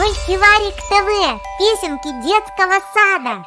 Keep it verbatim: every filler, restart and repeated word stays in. МультиВарик ТВ. Песенки детского сада.